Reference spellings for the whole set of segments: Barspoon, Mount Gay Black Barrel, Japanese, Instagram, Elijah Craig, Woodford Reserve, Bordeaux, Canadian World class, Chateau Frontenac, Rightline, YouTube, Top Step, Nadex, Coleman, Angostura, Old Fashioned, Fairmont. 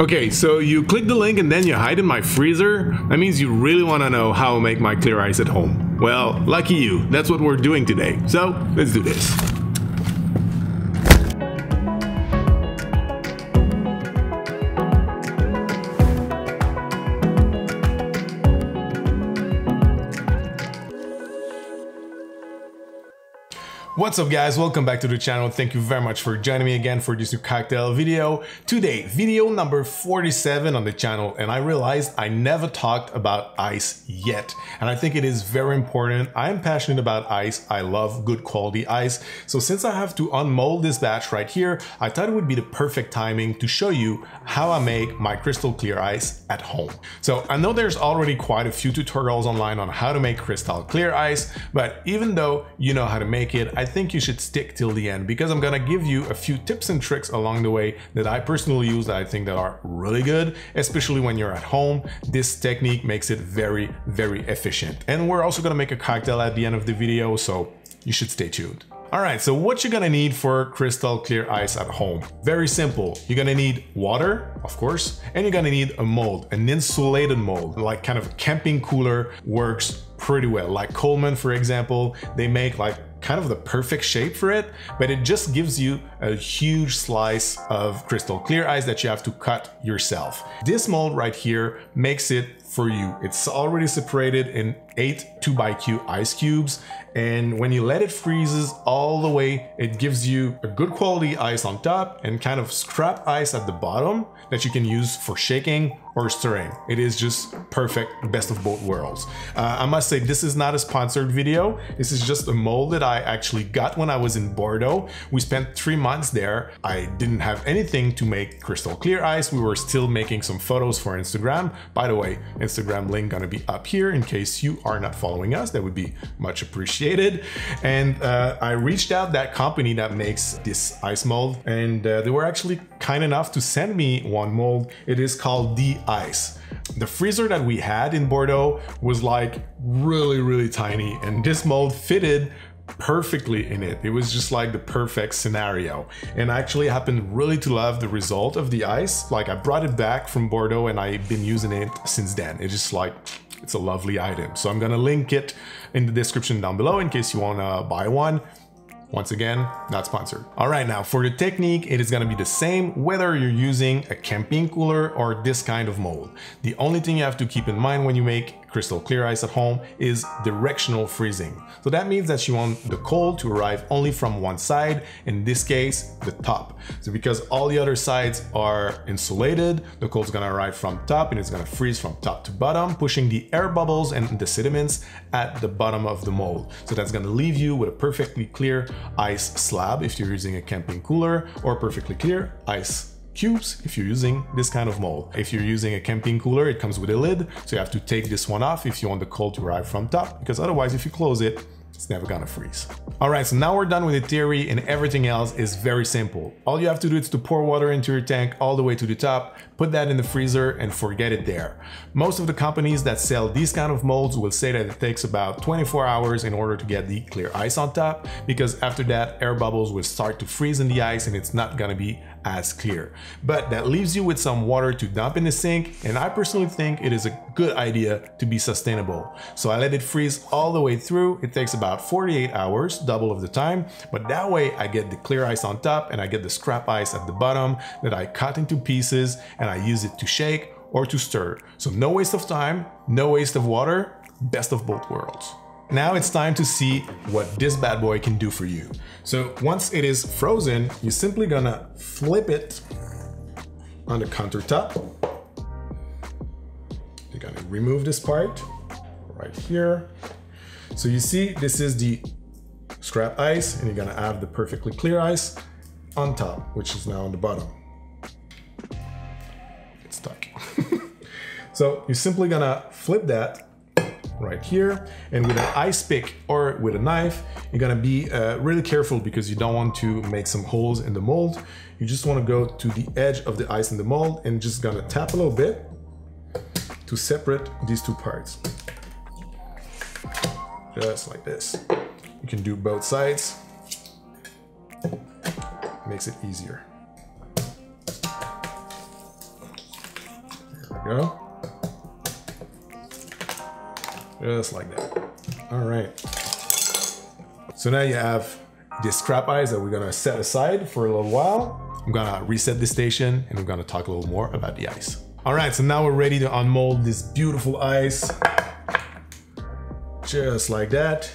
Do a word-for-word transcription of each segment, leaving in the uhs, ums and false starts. Okay, so you click the link and then you hide in my freezer? That means you really want to know how I make my clear ice at home. Well, lucky you, that's what we're doing today. So, let's do this. What's up guys, welcome back to the channel. Thank you very much for joining me again for this new cocktail video. Today, video number forty-seven on the channel, and I realized I never talked about ice yet. And I think it is very important. I'm passionate about ice. I love good quality ice. So since I have to unmold this batch right here, I thought it would be the perfect timing to show you how I make my crystal clear ice at home. So I know there's already quite a few tutorials online on how to make crystal clear ice, but even though you know how to make it, I I think you should stick till the end because I'm gonna give you a few tips and tricks along the way that I personally use that I think that are really good, especially when you're at home. This technique makes it very, very efficient. And we're also gonna make a cocktail at the end of the video, so you should stay tuned. All right, so what you're gonna need for crystal clear ice at home? Very simple. You're gonna need water, of course, and you're gonna need a mold, an insulated mold, like kind of a camping cooler works pretty well. Like Coleman, for example, they make like kind of the perfect shape for it, but it just gives you a huge slice of crystal clear ice that you have to cut yourself. This mold right here makes it for you. It's already separated in eight two by Q ice cubes, and when you let it freezes all the way, it gives you a good quality ice on top and kind of scrap ice at the bottom that you can use for shaking or stirring. It is just perfect, best of both worlds. Uh, I must say, this is not a sponsored video. This is just a mold that I actually got when I was in Bordeaux. We spent three months there. I didn't have anything to make crystal clear ice. We were still making some photos for Instagram. By the way, Instagram link gonna be up here in case you are not following us. That would be much appreciated. And uh, I reached out that company that makes this ice mold, and uh, they were actually kind enough to send me one mold. It is called the ice. The freezer that we had in Bordeaux was like really, really tiny, and this mold fitted perfectly in it. It was just like the perfect scenario. And I actually happened really to love the result of the ice. Like I brought it back from Bordeaux and I've been using it since then. It's just like, it's a lovely item. So I'm gonna link it in the description down below in case you wanna buy one. Once again, not sponsored. All right, now for the technique, it is gonna be the same whether you're using a camping cooler or this kind of mold. The only thing you have to keep in mind when you make crystal clear ice at home is directional freezing. So that means that you want the cold to arrive only from one side, in this case, the top. So because all the other sides are insulated, the cold's gonna arrive from top and it's gonna freeze from top to bottom, pushing the air bubbles and the sediments at the bottom of the mold. So that's gonna leave you with a perfectly clear ice slab if you're using a camping cooler, or perfectly clear ice cubes if you're using this kind of mold. If you're using a camping cooler, it comes with a lid, so you have to take this one off if you want the cold to arrive from top, because otherwise if you close it, it's never gonna freeze. All right, so now we're done with the theory and everything else is very simple. All you have to do is to pour water into your tank all the way to the top, put that in the freezer and forget it there. Most of the companies that sell these kind of molds will say that it takes about twenty-four hours in order to get the clear ice on top, because after that air bubbles will start to freeze in the ice and it's not gonna be as clear. But that leaves you with some water to dump in the sink, and I personally think it is a good idea to be sustainable. So I let it freeze all the way through. It takes about about forty-eight hours, double of the time, but that way I get the clear ice on top and I get the scrap ice at the bottom that I cut into pieces and I use it to shake or to stir. So no waste of time, no waste of water, best of both worlds. Now it's time to see what this bad boy can do for you. So once it is frozen, you're simply gonna flip it on the countertop. You're gonna remove this part right here. So you see, this is the scrap ice, and you're gonna have the perfectly clear ice on top, which is now on the bottom. It's stuck. So you're simply gonna flip that right here, and with an ice pick or with a knife, you're gonna be uh, really careful because you don't want to make some holes in the mold. You just wanna go to the edge of the ice in the mold and just gonna tap a little bit to separate these two parts. Just like this. You can do both sides. Makes it easier. you know? Just like that. All right. So now you have this scrap ice that we're gonna set aside for a little while. I'm gonna reset the station and we're gonna talk a little more about the ice. All right, so now we're ready to unmold this beautiful ice. Just like that.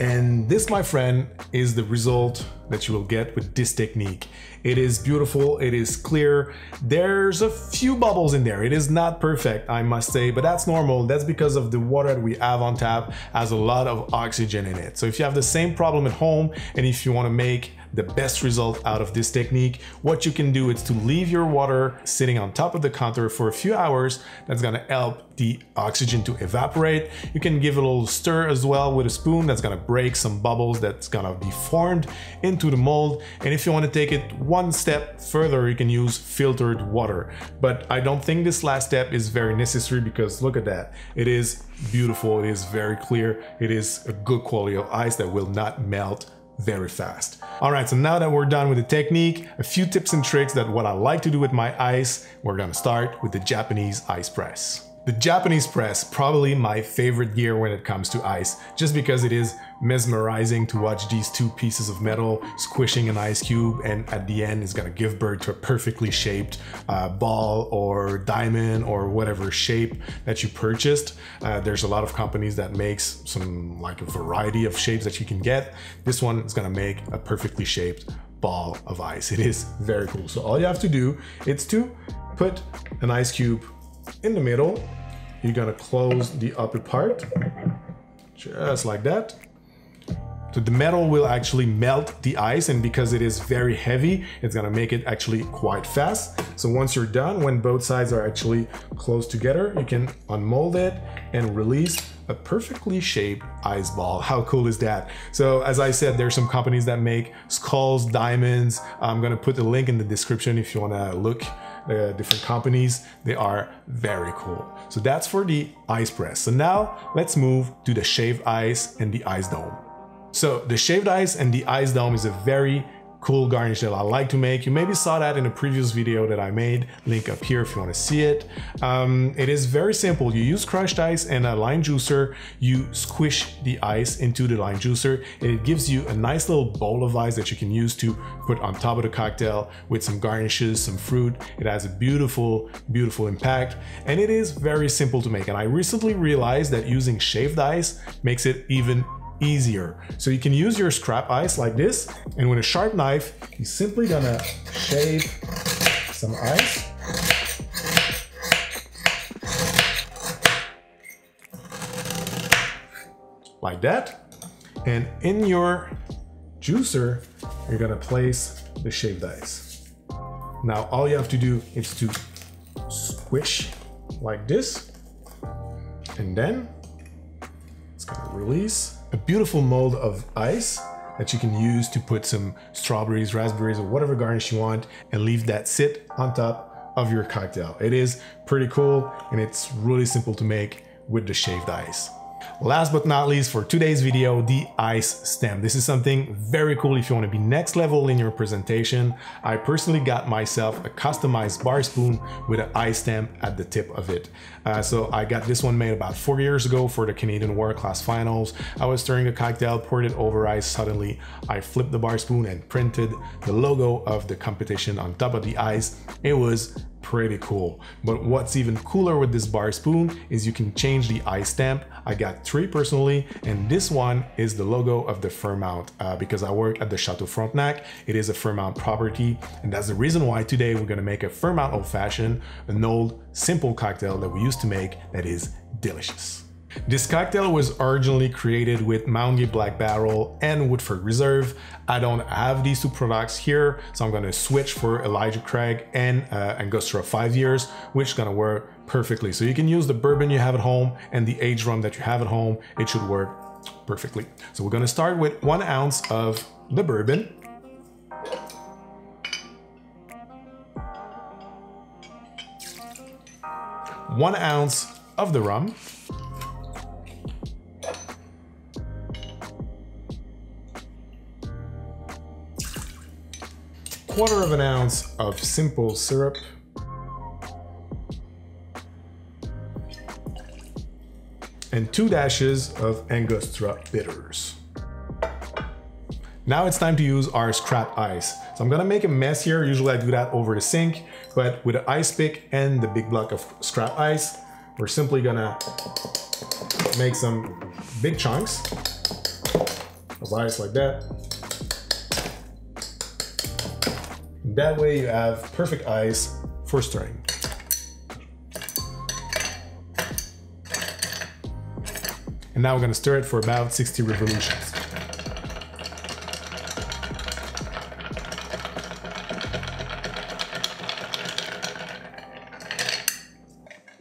And this, my friend, is the result that you will get with this technique. It is beautiful, it is clear. There's a few bubbles in there. It is not perfect, I must say, but that's normal. That's because of the water that we have on tap has a lot of oxygen in it. So if you have the same problem at home and if you want to make the best result out of this technique, what you can do is to leave your water sitting on top of the counter for a few hours. That's gonna help the oxygen to evaporate. You can give it a little stir as well with a spoon. That's gonna break some bubbles that's gonna be formed into the mold. And if you wanna take it one step further, you can use filtered water. But I don't think this last step is very necessary because look at that. It is beautiful, it is very clear. It is a good quality of ice that will not melt very fast. All right, so now that we're done with the technique, a few tips and tricks that what I like to do with my ice, we're gonna start with the Japanese ice press. The Japanese press, probably my favorite gear when it comes to ice, just because it is mesmerizing to watch these two pieces of metal squishing an ice cube, and at the end it's gonna give birth to a perfectly shaped uh, ball or diamond or whatever shape that you purchased. Uh, there's a lot of companies that makes some like a variety of shapes that you can get. This one is gonna make a perfectly shaped ball of ice. It is very cool. So all you have to do is to put an ice cube in the middle. You're gonna close the upper part, just like that. So the metal will actually melt the ice, and because it is very heavy, it's gonna make it actually quite fast. So once you're done, when both sides are actually close together, you can unmold it and release a perfectly shaped ice ball. How cool is that? So as I said, there's some companies that make skulls, diamonds. I'm gonna put the link in the description if you wanna look. Uh, different companies, they are very cool. So that's for the ice press. So now let's move to the shaved ice and the ice dome. So the shaved ice and the ice dome is a very cool garnish that I like to make. You maybe saw that in a previous video that I made, link up here if you want to see it. Um, it is very simple. You use crushed ice and a lime juicer. You squish the ice into the lime juicer and it gives you a nice little bowl of ice that you can use to put on top of the cocktail with some garnishes, some fruit. It has a beautiful, beautiful impact and it is very simple to make. And I recently realized that using shaved ice makes it even easier. So you can use your scrap ice like this, and with a sharp knife, you're simply gonna shave some ice. Like that. And in your juicer, you're gonna place the shaved ice. Now all you have to do is to squish like this, and then it's gonna release a beautiful mold of ice that you can use to put some strawberries, raspberries, or whatever garnish you want, and leave that sit on top of your cocktail. It is pretty cool and it's really simple to make with the shaved ice. Last but not least for today's video, the ice stem. This is something very cool if you want to be next level in your presentation. I personally got myself a customized bar spoon with an ice stem at the tip of it. Uh, so I got this one made about four years ago for the Canadian World Class finals. I was stirring a cocktail, poured it over ice. Suddenly I flipped the bar spoon and printed the logo of the competition on top of the ice. It was pretty cool. But what's even cooler with this bar spoon is you can change the ice stamp. I got three personally, and this one is the logo of the Fairmont uh, because I work at the Chateau Frontenac. It is a Fairmont property, and that's the reason why today we're gonna make a Fairmont Old Fashioned, an old simple cocktail that we used to make that is delicious. This cocktail was originally created with Mount Gay Black Barrel and Woodford Reserve. I don't have these two products here, so I'm going to switch for Elijah Craig and uh, Angostura five years, which is going to work perfectly. So you can use the bourbon you have at home and the aged rum that you have at home. It should work perfectly. So we're going to start with one ounce of the bourbon. One ounce of the rum. Quarter of an ounce of simple syrup, and two dashes of Angostura bitters. Now it's time to use our scrap ice. So I'm gonna make a mess here. Usually I do that over the sink, but with the ice pick and the big block of scrap ice, we're simply gonna make some big chunks of ice like that. That way you have perfect ice for stirring. And now we're gonna stir it for about sixty revolutions.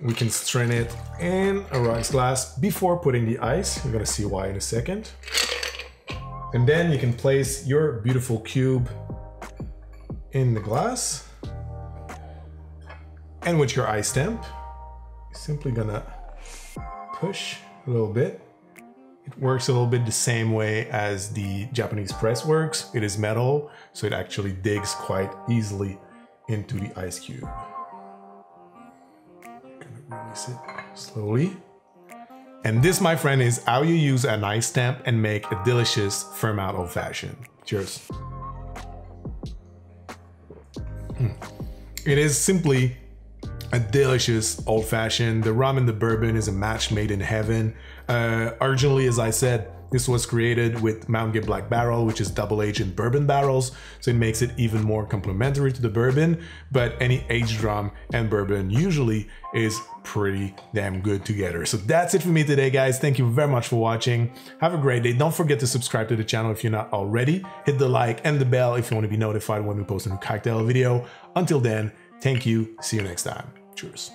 We can strain it in a rocks glass before putting the ice. You're gonna see why in a second. And then you can place your beautiful cube in the glass. And with your ice stamp, you're simply gonna push a little bit. It works a little bit the same way as the Japanese press works. It is metal, so it actually digs quite easily into the ice cube. Release it slowly. And this, my friend, is how you use an ice stamp and make a delicious Fairmont old fashioned. Cheers. Mm. It is simply a delicious old fashioned. The rum and the bourbon is a match made in heaven. Uh, originally, as I said, this was created with Mount Gay Black Barrel, which is double-aged in bourbon barrels, so it makes it even more complementary to the bourbon, but any aged rum and bourbon usually is pretty damn good together. So that's it for me today, guys. Thank you very much for watching. Have a great day. Don't forget to subscribe to the channel if you're not already. Hit the like and the bell if you want to be notified when we post a new cocktail video. Until then, thank you. See you next time. Cheers.